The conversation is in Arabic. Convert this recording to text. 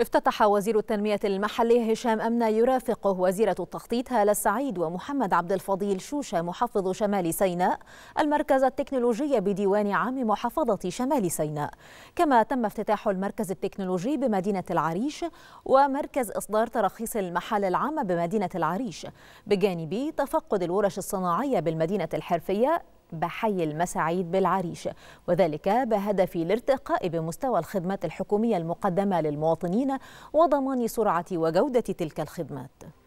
افتتح وزير التنمية المحلية هشام أمنا يرافقه وزيرة التخطيط هالة السعيد ومحمد عبد الفضيل شوشة محافظ شمال سيناء المركز التكنولوجي بديوان عام محافظة شمال سيناء. كما تم افتتاح المركز التكنولوجي بمدينة العريش ومركز إصدار تراخيص المحالة العامة بمدينة العريش، بجانب تفقد الورش الصناعية بالمدينة الحرفية بحي المساعيد بالعريش، وذلك بهدف الارتقاء بمستوى الخدمات الحكومية المقدمة للمواطنين وضمان سرعة وجودة تلك الخدمات.